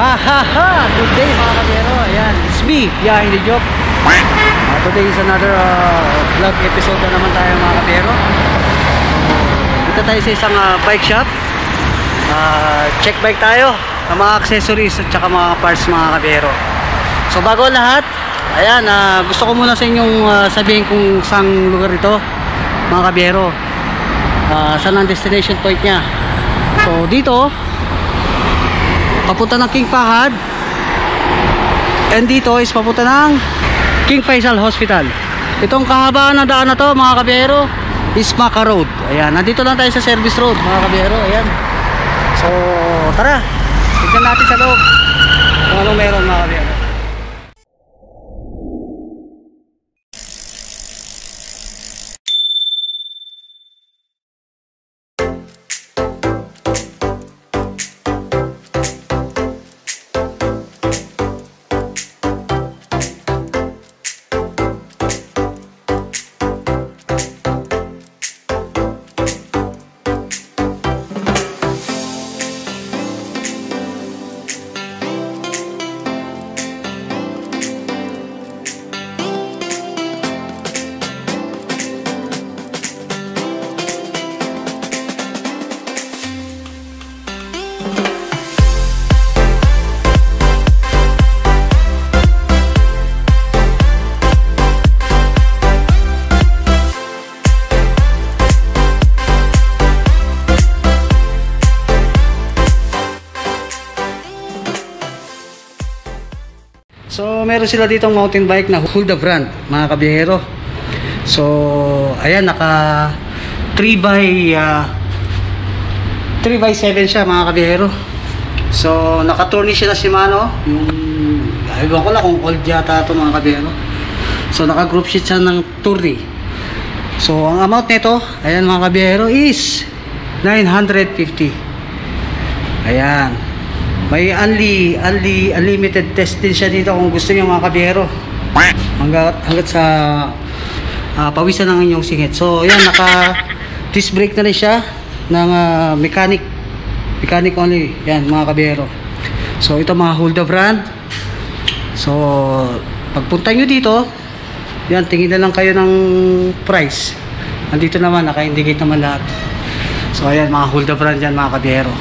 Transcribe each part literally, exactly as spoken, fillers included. Hahaha, good day mga kabiyero. Ayan, it's me, behind the joke. Uh, today is another uh, vlog episode na naman tayo mga kabiyero. Dito tayo sa isang uh, bike shop. Uh, check bike tayo ng mga accessories at saka mga parts mga kabiyero. So bago lahat, ayan, uh, gusto ko muna sa inyong uh, sabihin kung saan lugar ito mga kabiyero. Uh, saan ang destination point niya. So dito, papunta ng King Fahd, and dito is papunta ng King Faisal Hospital. Itong kahabaan ng daan na to mga kabiyero is Maka Road. Ayan, nandito lang tayo sa service road mga kabiyero. Ayan, so tara, tignan natin sa loob kung anong meron mga kabiyero. So meron sila ditong mountain bike na Hulda brand mga kabiyero. So ayan, naka three by seven siya mga kabiyero. So naka turnish siya na Shimano, yung iwan ko lang kung old yata ito mga kabiyero. So naka group sheet siya ng turni. So ang amount nito, ayan mga kabiyero, is nine hundred fifty. Ayan, may unli, unli, unlimited test din siya dito kung gusto niyo mga kabiyero, hanggat, hanggat sa uh, pawisan ng inyong singit. So yan, naka disc brake na rin siya ng uh, mechanic mechanic only yan mga kabiyero. So ito mga Hulda brand. So pagpunta nyo dito yan, tingin na lang kayo ng price. Andito naman, naka-indicate naman lahat. So ayan mga Hulda brand yan mga kabiyero.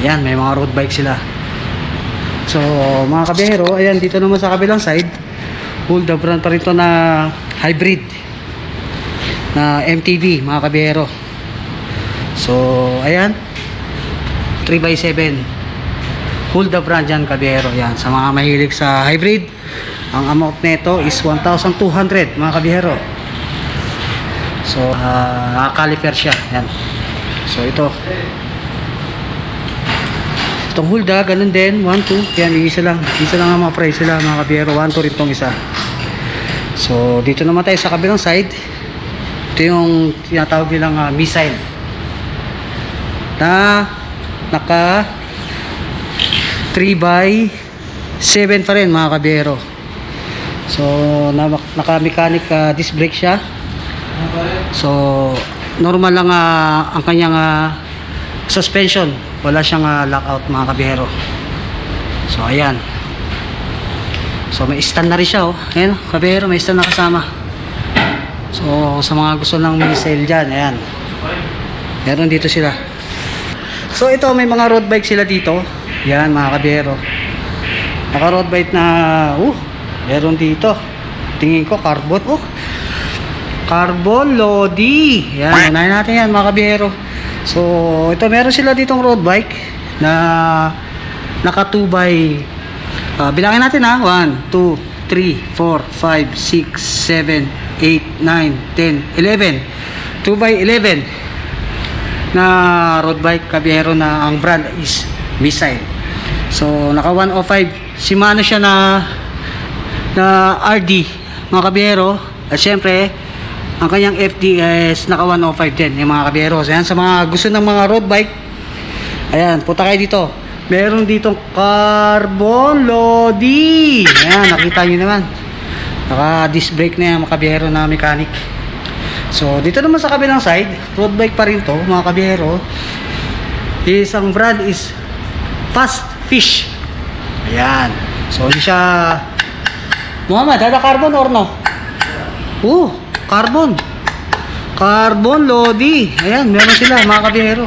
Ayan, may mga road bike sila. So mga kabiyero, ayan, dito naman sa kabilang side, Hulda brand pa rin to na hybrid na M T B mga kabiyero. So ayan, three by seven Hulda brand yan kabiyero. Ayan, sa mga mahilig sa hybrid, ang amount nito is one thousand two hundred mga kabiyero. So uh, caliper siya. Ayan, so ito itong Hulda, ganun din, one, two. Yan, isa lang, isa lang ang mga price sila mga kabiyero, one, two rin tong isa. So dito naman tayo sa kabilang side. Ito yung tinatawag nilang uh, Visile na naka three by seven pa rin mga kabiyero. So na, naka mechanic uh, disc brake siya. So normal lang uh, ang kanyang uh, suspension, wala siyang uh, lockout mga kabiyero. So ayan, so may stand na rin siya, oh. Ayan kabiyero, may stand na kasama. So sa mga gusto ng Visile dyan, ayan, meron dito sila. So ito, may mga road bike sila dito. Ayan mga kabiyero, naka road bike na uh, meron dito, tingin ko carbon, oh, carbon lodi. Ayan, unahin natin yan mga kabiyero. So ito, meron sila ditong road bike na naka two by uh, bilangin natin ha, one, two, three, four, five, six, seven, eight, nine, ten, eleven, two by eleven na road bike kabiyero, na ang brand is Visile. So naka one oh five Shimano siya na na R D mga kabiyero, at syempre ang kanyang F D S naka one oh five din yung mga kabiyero. Ayan, sa mga gusto ng mga road bike, ayan, punta kayo dito. Meron ditong carbon lodi. Ayan, nakita nyo naman, naka disc brake na yung mga kabiyero na mechanic. So dito naman sa kabilang side, road bike pa rin to mga kabiyero. This ang brand is Fast Fish. Ayan. So, hindi siya... Muhammad, ada carbon or no? Oh, carbon. Carbon, Lodi. Ayan, meron sila mga kabinero.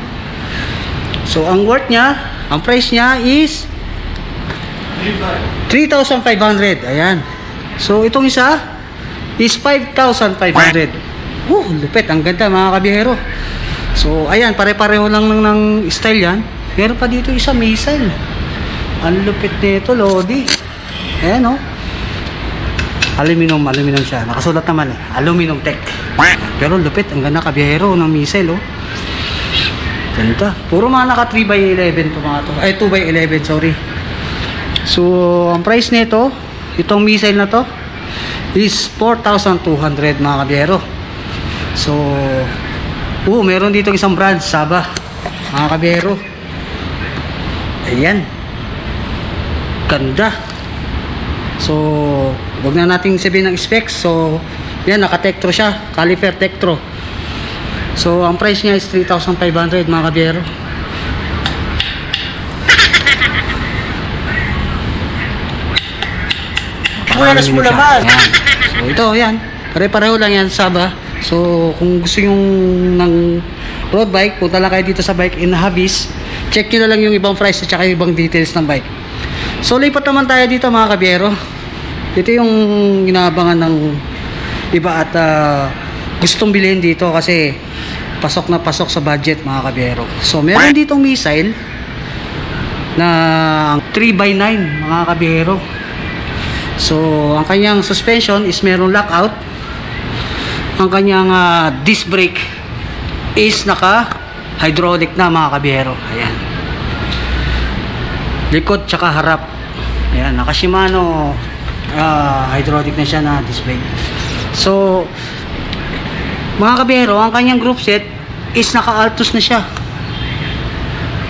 So, ang worth niya, ang price niya is three thousand five hundred. Ayan. So, itong isa is five thousand five hundred. Oh, lupit. Ang ganda mga kabinero. So, ayan, pare-pareho lang ng, ng style yan. Meron pa dito isa, Misal. Ang lupit nito, Lodi. Ayan, no? Aluminum, aluminum siya. Nakasulat naman eh. Aluminum tech. Pero lupit. Ang ganda kabiyahero ng Misal, oh. Ganda. Puro mga naka three by eleven to mga to. Ay, two by eleven, sorry. So, ang price nito, itong Misal na to, is four thousand two hundred mga kabiyahero. So, oh, meron dito isang brand, Sava, mga kabiyero. Ayan. Ganda. So, wag na nating sabihin ng specs. So, yan, naka-Tektro siya. Caliper Tektro. So, ang price niya is three thousand five hundred, mga kabiyero. Buenas mo naman. So, ito, yan. Pare-pareho lang yan, Sava. So, kung gusto yung ng road bike, punta lang kayo dito sa Bike and Hobbies. Check nyo na lang yung ibang price at saka yung ibang details ng bike. So, lipat naman tayo dito mga kabiyero. Ito yung inaabangan ng iba at uh, gustong bilhin dito kasi pasok na pasok sa budget mga kabiyero. So, meron ditong Visile na three by nine mga kabiyero. So, ang kanyang suspension is meron lockout. Ang kanyang uh, disc brake is naka hydraulic na mga kabiyero. Ayan, likod tsaka harap. Ayan, naka Shimano uh, hydraulic na siya na disc brake. So mga kabiyero, ang kanyang group set is naka Altus na siya.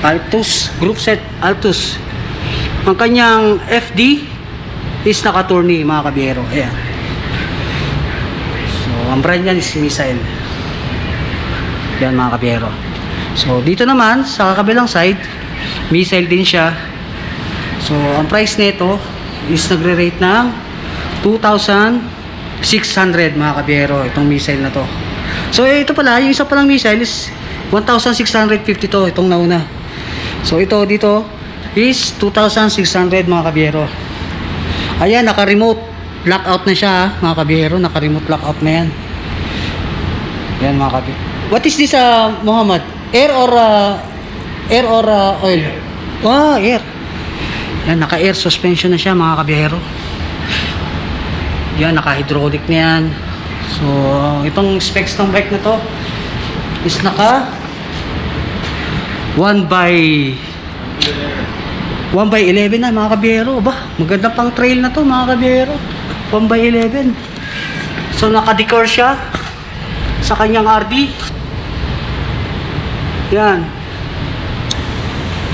Altus group set, Altus. Ang kanyang F D is naka Tourney mga kabiyero. Ayan, ang brand niya is Visile. Yan mga kabiyero. So, dito naman, sa kabilang side, Visile din siya. So, ang price nito is nagre-rate ng two thousand six hundred mga kabiyero. Itong Visile na to. So, ito pala, yung isa palang Visile is one thousand six hundred fifty to. Itong nauna. So, ito dito is two thousand six hundred mga kabiyero. Ayan, naka-remote lockout na siya ha, mga kabiyero. Naka-remote lockout na yan. Yan mga kabiyero. What is this uh, Muhammad? Air or uh, air or uh, oil? Oh, air. Yan, naka-air suspension na siya mga kabiyero. Yan, naka-hydraulic na yan. So, itong specs ng bike na to is naka one by eleven na mga kabiyero. Ba, maganda pang trail na to mga kabiyero. one by eleven. So, naka-decor siya sa kanyang R D. Yan.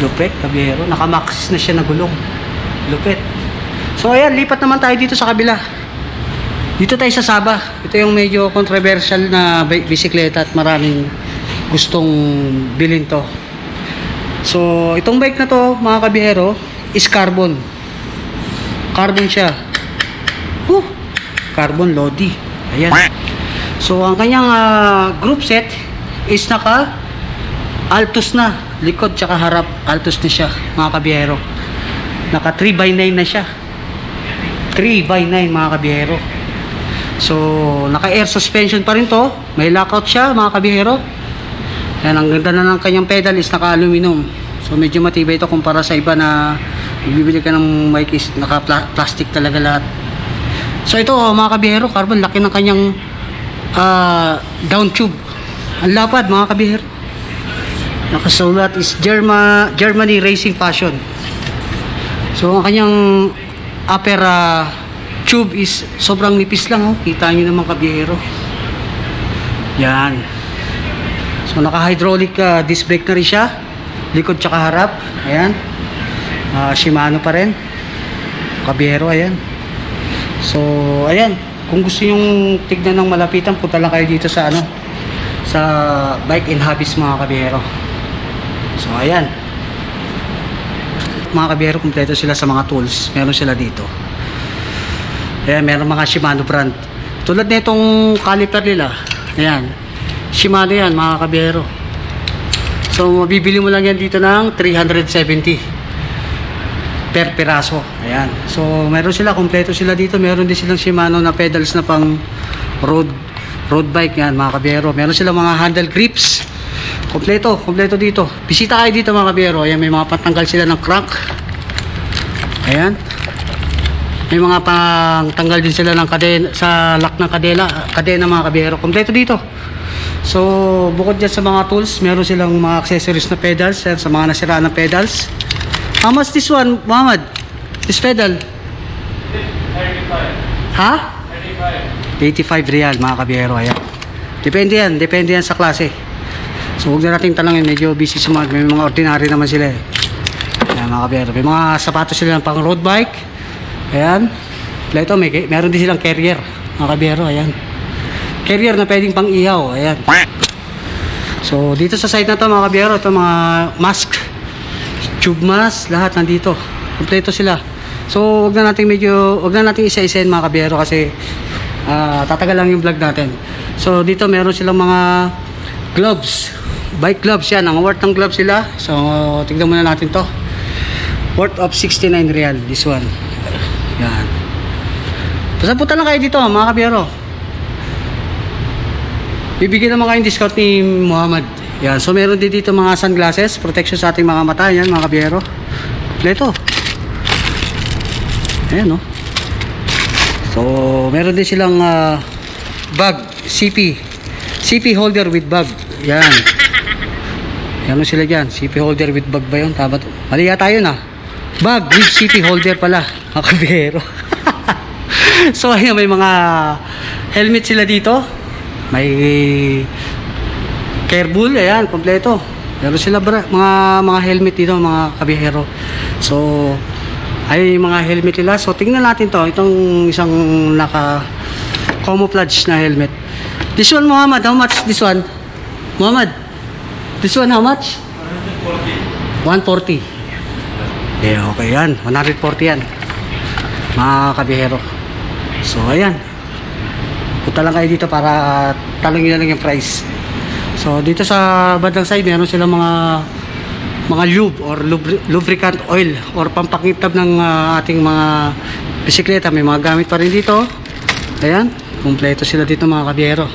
Lupet, kabiyero. Naka-maxis na siya na gulong. Lupet. So, ayan. Lipat naman tayo dito sa kabila. Dito tayo sa Sava. Ito yung medyo controversial na bisikleta at maraming gustong bilhin to. So, itong bike na to, mga kabiyero, is carbon. Carbon siya. Uh, carbon Lodi. Ayan. So, ang kanyang uh, group set is naka Altus na. Likod tsaka harap. Altus na siya, mga kabiyero. Naka three by nine na siya. three by nine, mga kabiyero. So, naka air suspension pa rin to. May lockout siya, mga kabiyero. Ayan, ang ganda na ng kanyang pedal is naka aluminum. So, medyo matibay ito kumpara sa iba na ibibili ka ng bike is naka plastic talaga lahat. So ito oh, mga kabiyero, carbon, laki ng kanyang uh, down tube. Ang lapad mga kabiyero. Nakasulat is Germa, Germany Racing Fashion. So ang kanyang upper uh, tube is sobrang nipis lang. Oh. Kita nyo naman kabiyero. Yan. So naka-hydraulic uh, disc brake na rin siya. Likod tsaka harap. Ayan. Uh, Shimano pa rin. Kabiyero, ayan. So, ayan, kung gusto yung tignan ng malapitan, punta lang kayo dito sa ano, sa Bike and Hobbies mga kabiyero. So, So ayan, mga kabiyero, kumpleto sila sa mga tools. Meron sila dito. Ayan, meron mga Shimano brand. Tulad na itong caliper nila. Ayan, Shimano yan mga kabiyero. So mabibili mo lang yan dito ng three hundred seventy per piraso. Ayan, so meron sila, kumpleto sila dito. Meron din silang Shimano na pedals na pang road road bike yan mga kabiyero. Meron silang mga handle grips. Kompleto, kompleto dito. Bisita kayo dito mga kabiyero. Ayan, may mga patanggal sila ng crank. Ayan, may mga pangtanggal din sila ng kadena, sa lock ng kadena, kadena mga kabiyero. Kompleto dito. So bukod dyan sa mga tools, meron silang mga accessories na pedals, sir, sa mga nasira ng pedals. How much this one, Muhammad? This pedal? eighty-five. Ha? eighty-five. eighty-five real mga kabiyero. Ayan, depende yan, depende yan sa klase. So huwag na natin talangin, medyo busy sa mga, may mga ordinary naman sila eh. Ayan mga kabiyero, may mga sapatos sila ng pang road bike. Ayan. Ito, may, meron din silang carrier mga kabiyero. Ayan, carrier na pwedeng pang ihaw. Ayan. So dito sa side na to mga kabiyero, ito mga mask, tube mask, lahat nandito. Kompleto sila. So wag na natin medyo wag na natin isa-isain mga kabiyero, kasi uh, tatagal lang yung vlog natin. So dito meron silang mga gloves, bike gloves yan. Ang worth ng gloves sila. So tignan muna natin to. Worth of sixty-nine real this one. Yan. Pasaputan lang kayo dito mga kabiyero. Bibigyan naman kayong discount ni Muhammad. Yan. So meron din dito mga sunglasses, protection sa ating mga mata. Yan mga kabiyero. Kompleto. Ayan o. So meron din silang uh, bag, C P. C P holder with bag. Yan. Yan o sila dyan. C P holder with bag ba yun? Tama to. Mali yata yun ah. Bag with C P holder pala mga kabiyero. So ayan, may mga helmet sila dito, may Carebull. Ayan, kompleto. Meron sila bra, mga mga helmet dito mga kabiyero. So ay mga helmet nila. So tingnan natin to, itong isang naka camouflage na helmet. This one Muhammad, how much this one? Muhammad, this one how much? one forty. Eh okay yan, one forty yan mga kabiyero. So ayan, punta lang kayo dito para talungin na lang yung price. So dito sa bandang side meron silang mga mga lube or lubricant oil or pampakitab ng uh, ating mga bisikleta. May mga gamit pa rin dito. Ayan, kumpleto sila dito mga kabiyero.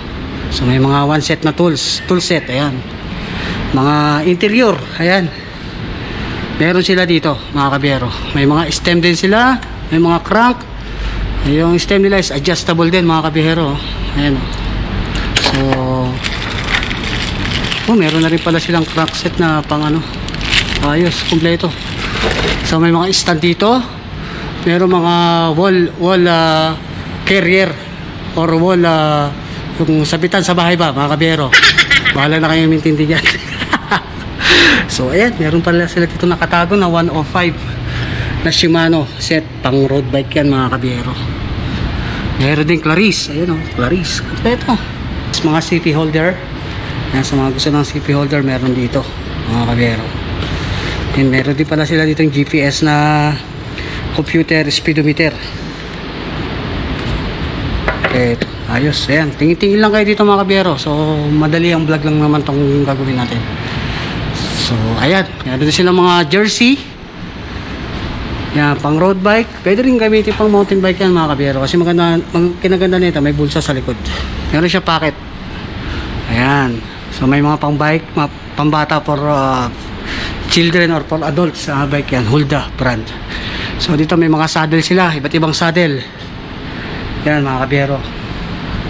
So may mga one set na tools, tool set. Ayan, mga interior. Ayan, meron sila dito mga kabiyero. May mga stem din sila, may mga crank. Yung stem nila is adjustable din mga kabiyero. Ayan. So oh, meron na rin pala silang crank set na pang ano. Ayos, kumpleto. So may mga stand dito. Meron mga wall wall uh, carrier or wall uh, yung sabitan sa bahay ba mga kabiyero. Bahala na kayong mintindi dyan. So ayan, meron pala sila dito nakatago na one oh five na Shimano set, pang road bike yan mga kabiyero. Meron din Claris. Ayan o, Claris, kompleto. Mga C P holder. Ayan, sa mga gusto ng C P holder meron dito mga kabiyero. And meron din pala sila dito yung G P S na computer speedometer. Eto, ayos. Ayan, tingin-tingin lang kayo dito mga kabiyero. So madali ang vlog lang naman itong gagawin natin. So ayan, meron din silang mga jersey. Yan, pang road bike. Pwede rin gamitin pang mountain bike yan mga kabiyero, kasi maganda, mag, kinaganda nito, may bulsa sa likod. Meron siya pocket. Ayan. So may mga pang bike, mga pang bata for uh, children or for adults na uh, bike yan, Hulda brand. So dito may mga saddle sila, iba't ibang saddle. Yan mga kabiyero,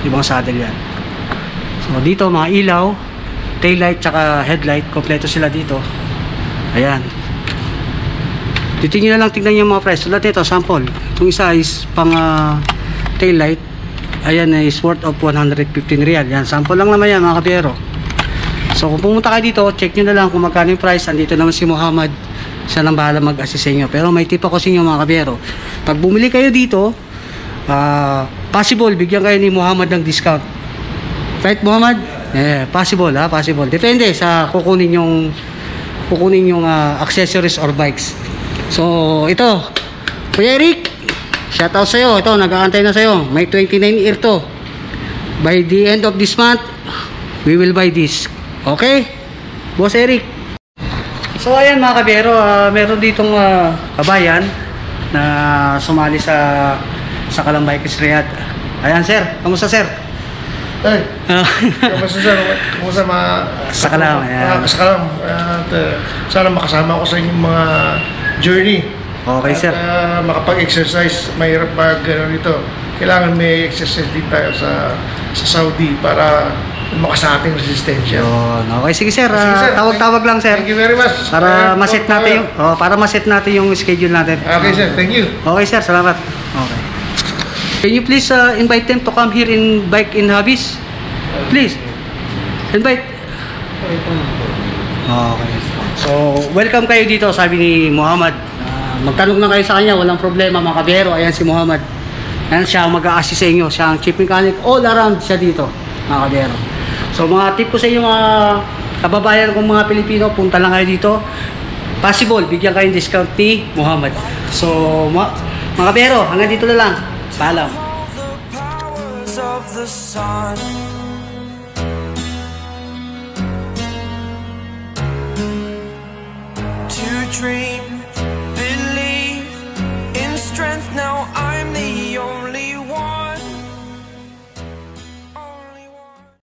ibang saddle yan. So dito mga ilaw, taillight tsaka headlight, kompleto sila dito. Ayan. Dito nyo na lang tignan yung mga price. Tulad nito, sample. Itong isa is pang uh, taillight. Ayan, is worth of one fifteen real. Ayan, sample lang naman yan mga kabiyero. So kung pumunta kayo dito, check nyo na lang kung magkano yung price. Andito naman si Muhammad. Siya nang bahala mag-assist sa inyo. Pero may tip ako sa inyo mga kabiyero. Pag bumili kayo dito, uh, possible, bigyan kayo ni Muhammad ng discount. Right, Muhammad? Eh, possible ha, possible. Depende sa kukunin yung kukunin yung uh, accessories or bikes. So ito, Kuya Eric, shout out sa'yo. Ito, nag-aantay na sa'yo. May twenty-nine year to. By the end of this month, we will buy this. Okay? Boss Eric. So ayan mga kabiyero, uh, meron ditong uh, kabayan na sumali sa sa Calambaikas Riyadh. Ayan sir, kamusta sir? Ay, kamusta sir? Kamusta mga... Sa Calam, ayan. Sa Calam. At uh, sana makasama ko sa inyong mga journey. Okay, at, sir. Uh, makapag-exercise, mahirap pag gano'n ito. Kailangan may exercise din tayo sa, sa Saudi para makasa ating resistensya. Yun. Okay, sige sir. Tawag-tawag uh, lang sir. Thank you very much. Para uh, maset natin yung, oh, para maset natin yung schedule natin. Okay sir, thank you. Okay sir, salamat. Okay. Can you please uh, invite them to come here in Bike and Hobbies? Please. Invite. Okay. So, welcome kayo dito, sabi ni Muhammad. Magtanong na kayo sa kanya, walang problema mga kabiyero. Ayan si Muhammad. Ayan siya mag-a-assist sa inyo. Siya ang chief mechanic all around siya dito mga kabiyero. So mga tip ko sa inyo mga kababayan kong mga Pilipino, punta lang kayo dito. Possible, bigyan kayo ng discount ni Muhammad. So mga, mga kabiyero, hanggang dito na lang. Paalam. To dream